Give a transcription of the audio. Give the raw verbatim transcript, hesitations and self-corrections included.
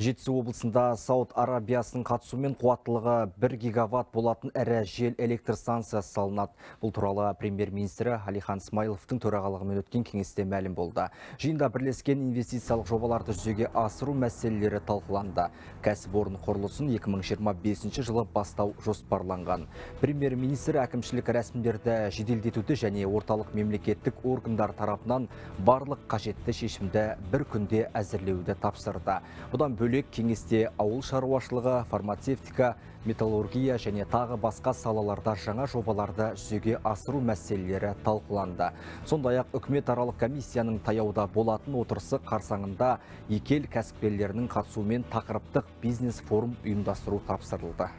Жетісу облысында Saud Arabiyasының қатысуымен қуаттылығы бір гигаватт болатын әрі жел электр станциясы салынады. Бұл туралы премьер-министрі Алixan Smailовтың төрағалығымен өткен кеңесте мәлім болды. Жиында бірлескен инвестициялық жобаларды жүзеге асыру мәселелері талқыланды. Кәсіпорын құрылысын екі мың жиырма бесінші жылы бастау жоспарланған. Премьер-министр әкімшілік рәсімдерді жеделдетуді және орталық мемлекеттік органдар тарапынан барлық қажетті шешімді бір күнде әзірлеуді тапсырды. Бұдан бөлек кеңесте ауыл шаруашылығы, фармацевтика, металлургия және тағы басқа салаларда жаңа жобаларды жүзеге асыру мәселелері талқыланды. Сондай-ақ үкіметаралық комиссияның таяуда болатын отырысы қарсаңында екі ел кәсіпкерлерінің қатысуымен тақырыптық бизнес форум ұйымдастыру тапсырылды.